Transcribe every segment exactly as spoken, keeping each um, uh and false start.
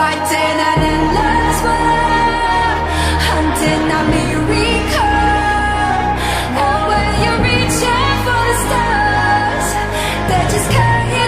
fighting an endless war, hunting a miracle. And when you're reaching for the stars, they just cut you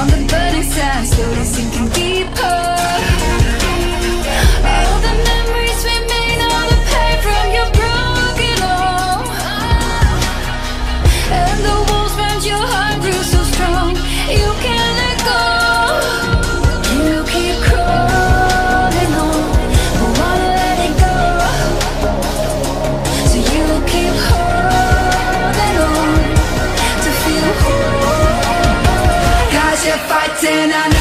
on the burning sand, slowly sinking deeper. All the memories remain, all the pain from your broken home, and the walls round your heart grew so strong you can't let go. You keep crawling on, don't wanna let it go, so you keep holding on to feel whole. You're fighting, I know.